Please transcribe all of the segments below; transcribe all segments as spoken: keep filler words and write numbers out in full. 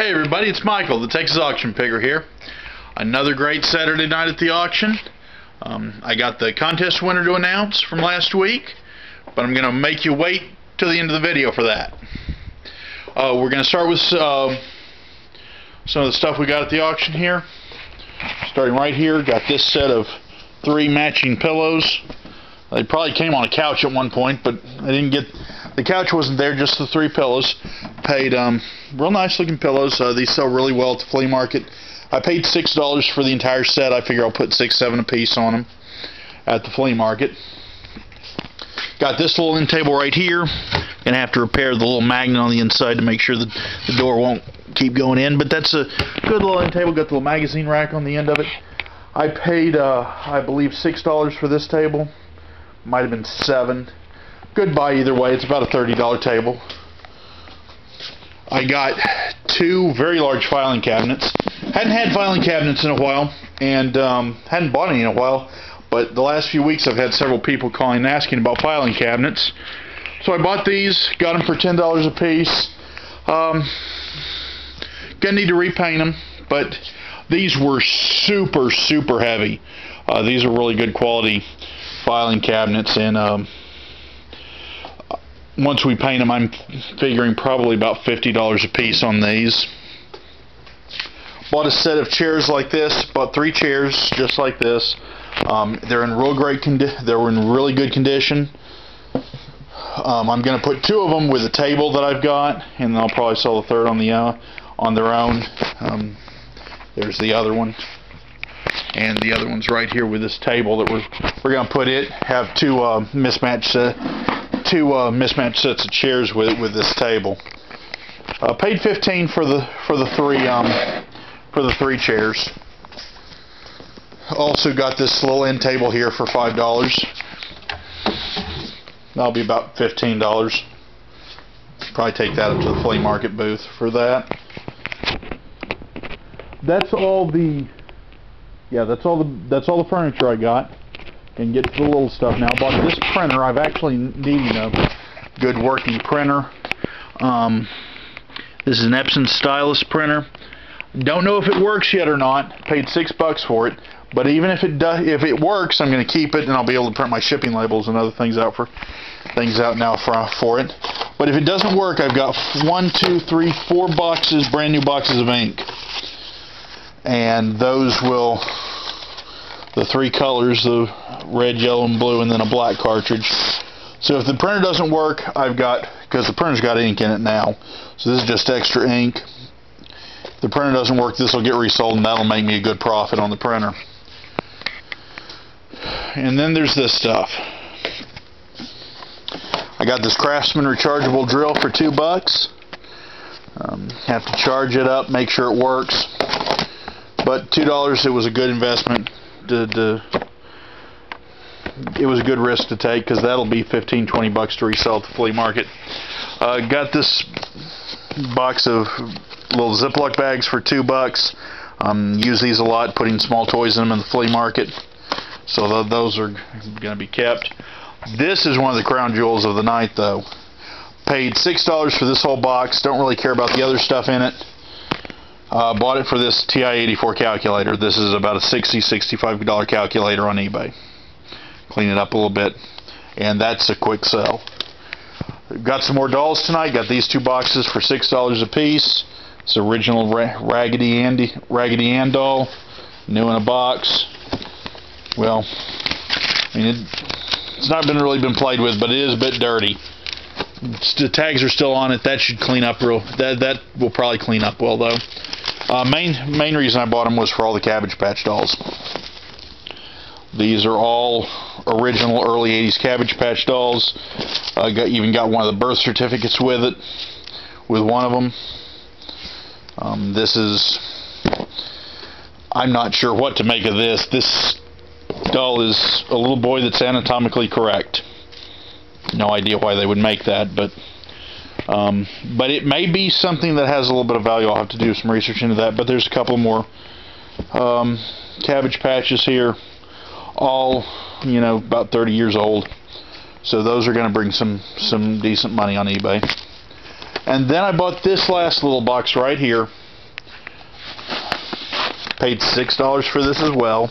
Hey everybody, it's Michael, the Texas Auction Picker here. Another great Saturday night at the auction. Um, I got the contest winner to announce from last week, but I'm going to make you wait till the end of the video for that. Uh, we're going to start with uh, some of the stuff we got at the auction here. Starting right here, got this set of three matching pillows. They probably came on a couch at one point, but I didn't get, the couch wasn't there, just the three pillows. Paid um, real nice looking pillows. Uh, these sell really well at the flea market. I paid six dollars for the entire set. I figure I'll put six, seven a piece on them at the flea market. Got this little end table right here. Gonna have to repair the little magnet on the inside to make sure that the door won't keep going in, but that's a good little end table. Got the little magazine rack on the end of it. I paid, uh, I believe, six dollars for this table. Might have been seven. Good buy either way. It's about a thirty dollar table. I got two very large filing cabinets. Hadn't had filing cabinets in a while, and um, hadn't bought any in a while, but the last few weeks I've had several people calling and asking about filing cabinets. So I bought these, got them for ten dollars a piece. Um, gonna need to repaint them, but these were super, super heavy. Uh, these are really good quality filing cabinets, and um, once we paint them, I'm figuring probably about fifty dollars a piece on these. Bought a set of chairs like this. Bought three chairs just like this. Um, they're in real great condition. They were in really good condition. Um, I'm going to put two of them with a table that I've got, and I'll probably sell the third on the uh, on their own. Um, there's the other one. And the other one's right here with this table that we're we're gonna put it. Have two uh, mismatched uh, two uh, mismatched sets of chairs with with this table. Uh, paid fifteen for the for the three um for the three chairs. Also got this little end table here for five dollars. That'll be about fifteen dollars. Probably take that up to the flea market booth for that. That's all the. Yeah, that's all the that's all the furniture I got. And get to the little stuff now. I bought this printer. I've actually needed a good working printer. Um, this is an Epson Stylus printer. Don't know if it works yet or not. Paid six bucks for it. But even if it does, if it works, I'm going to keep it, and I'll be able to print my shipping labels and other things out for things out now for for it. But if it doesn't work, I've got one, two, three, four boxes, brand new boxes of ink. And those will, the three colors, the red, yellow, and blue, and then a black cartridge. So if the printer doesn't work, I've got, because the printer's got ink in it now, so this is just extra ink. If the printer doesn't work, this will get resold, and that'll make me a good profit on the printer. And then there's this stuff. I got this Craftsman rechargeable drill for two bucks. Um, have to charge it up, make sure it works. But two dollars, it was a good investment. To, to, it was a good risk to take, because that'll be fifteen, twenty bucks to resell at the flea market. Uh, got this box of little Ziploc bags for two bucks. Um, use these a lot, putting small toys in them in the flea market. So th those are going to be kept. This is one of the crown jewels of the night, though. Paid six dollars for this whole box. Don't really care about the other stuff in it. Uh, bought it for this T I eighty-four calculator. This is about a sixty, sixty-five dollar calculator on eBay. Clean it up a little bit, and that's a quick sell. Got some more dolls tonight. Got these two boxes for six dollars a piece. It's the original Ra Raggedy Andy, Raggedy Ann doll, new in a box. Well, I mean, it, it's not been really been played with, but it is a bit dirty. The tags are still on it. That should clean up real. That that will probably clean up well though. Uh, main main reason I bought them was for all the Cabbage Patch dolls. These are all original early eighties Cabbage Patch dolls. I got, even got one of the birth certificates with it, with one of them. Um, this is. I'm not sure what to make of this. This doll is a little boy that's anatomically correct. No idea why they would make that, but um, but it may be something that has a little bit of value. I'll have to do some research into that. But there's a couple more um, Cabbage Patches here, all you know, about thirty years old. So those are going to bring some some decent money on eBay. And then I bought this last little box right here. Paid six dollars for this as well.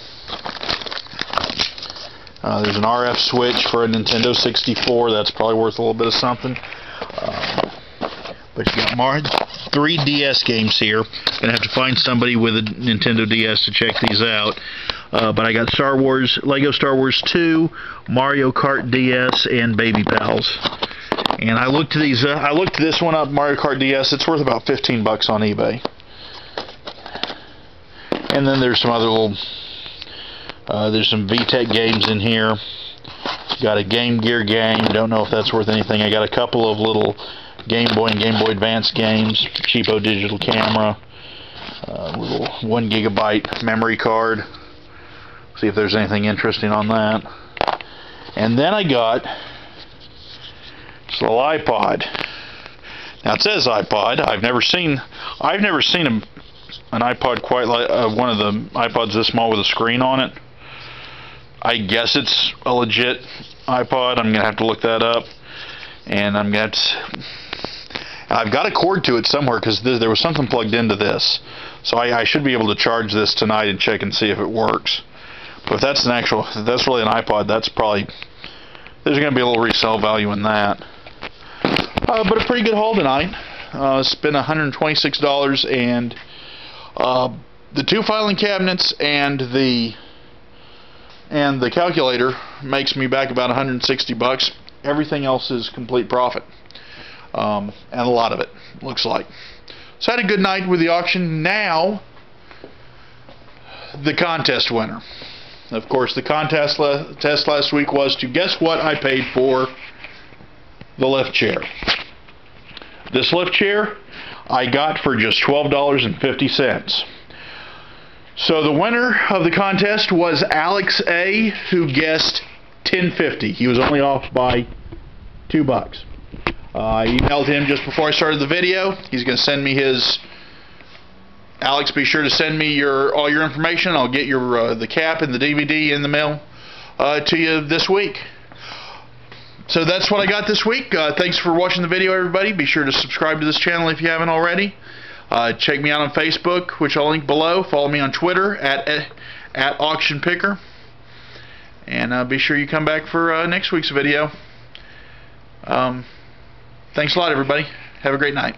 Uh, there's an R F switch for a Nintendo sixty-four. That's probably worth a little bit of something. Uh, but you got Mario three D S games here. Gonna have to find somebody with a Nintendo D S to check these out. Uh, but I got Star Wars, Lego Star Wars two, Mario Kart D S, and Baby Pals. And I looked these. Uh, I looked this one up, Mario Kart D S. It's worth about fifteen bucks on eBay. And then there's some other little. Uh, there's some VTech games in here. Got a Game Gear game. Don't know if that's worth anything. I got a couple of little Game Boy and Game Boy Advance games. Cheapo digital camera. Uh, little one gigabyte memory card. See if there's anything interesting on that. And then I got this little iPod. Now it says iPod. I've never seen. I've never seen a, an iPod quite like uh, one of the iPods this small with a screen on it. I guess it's a legit iPod. I'm gonna have to look that up, and I'm gonna have to, I've got a cord to it somewhere because th there was something plugged into this, so I, I should be able to charge this tonight and check and see if it works. But if that's an actual, if that's really an iPod, that's probably, there's gonna be a little resale value in that. Uh, but a pretty good haul tonight. Uh, spent one hundred twenty-six dollars, and uh, the two filing cabinets and the and the calculator makes me back about one hundred sixty bucks. Everything else is complete profit, um, and a lot of it looks like. So I had a good night with the auction. Now the contest winner. Of course, the contest la test last week was to guess what I paid for the lift chair. This lift chair I got for just twelve dollars and fifty cents. So the winner of the contest was Alex A, who guessed ten fifty. He was only off by two bucks. Uh, I emailed him just before I started the video. He's going to send me his. Alex, be sure to send me your all your information. I'll get your uh, the cap and the D V D in the mail uh, to you this week. So that's what I got this week. Uh, thanks for watching the video, everybody. Be sure to subscribe to this channel if you haven't already. Uh, check me out on Facebook, which I'll link below. Follow me on Twitter at at Auction Picker, and uh, be sure you come back for uh, next week's video. Um, thanks a lot, everybody. Have a great night.